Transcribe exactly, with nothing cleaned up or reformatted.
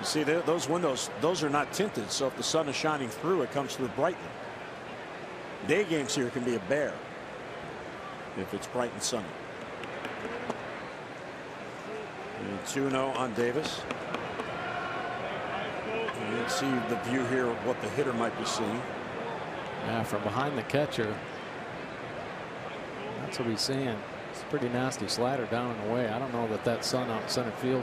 You see the, those windows, those are not tinted, so if the sun is shining through, it comes through brightly. Day games here can be a bear if it's bright and sunny. two oh on Davis. You can see the view here of what the hitter might be seeing. Yeah, from behind the catcher. That's what he's seeing. It's a pretty nasty slider down and away. I don't know that that sun out in center field.